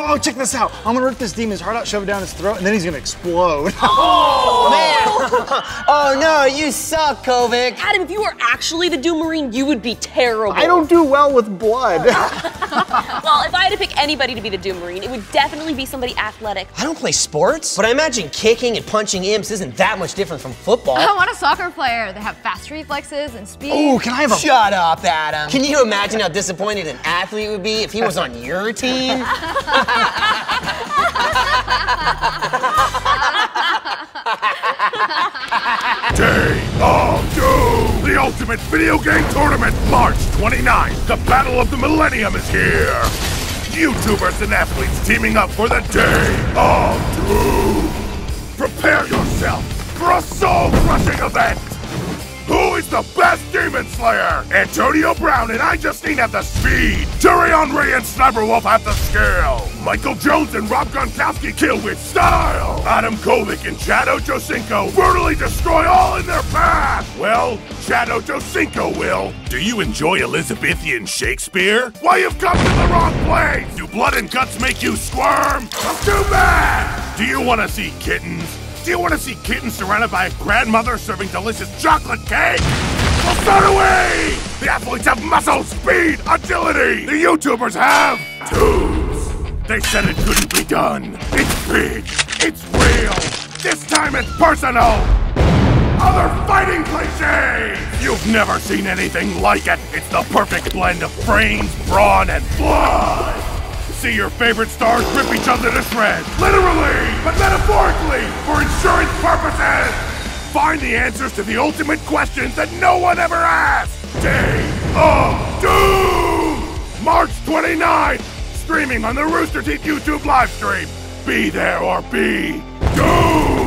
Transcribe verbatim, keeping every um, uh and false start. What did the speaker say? Oh, check this out. I'm gonna rip this demon's heart out, shove it down his throat, and then he's gonna explode. Oh, man. Oh, no, you suck, Kovic. Adam, if you were actually the Doom Marine, you would be terrible. I don't do well with blood. Well, if I had to pick anybody to be the Doom Marine, it would definitely be somebody athletic. I don't play sports, but I imagine kicking and punching imps isn't that much different from football. I want a soccer player. They have fast reflexes and speed. Oh, can I have a... Shut up, Adam. Can you imagine how disappointed an athlete would be if he was on your team? Day of Doom! The ultimate video game tournament, March twenty-ninth! The Battle of the Millennium is here! YouTubers and athletes teaming up for the Day of Doom! Prepare yourself for a soul-crushing event! Who is the best Demon Slayer? Antonio Brown and iJustine have the speed. Jerry Henry and Sniper Wolf have the skill. Michael Jones and Rob Gronkowski kill with style. Adam Kovic and Shadow Jocenko brutally destroy all in their path. Well, Shadow Jocenko will. Do you enjoy Elizabethan Shakespeare? Why, you've come to the wrong place. Do blood and guts make you squirm? That's too bad. Do you want to see kittens? Do you want to see kittens surrounded by a grandmother serving delicious chocolate cake? Well, so do we! The athletes have muscle, speed, agility! The YouTubers have tubes! They said it couldn't be done. It's big, it's real, this time it's personal! Other fighting cliches! You've never seen anything like it! It's the perfect blend of brains, brawn, and blood! See your favorite stars rip each other to shreds, literally, but metaphorically, for insurance purposes. Find the answers to the ultimate questions that no one ever asked. Day of Doom, March twenty-ninth, streaming on the Rooster Teeth YouTube live stream. Be there or be doomed.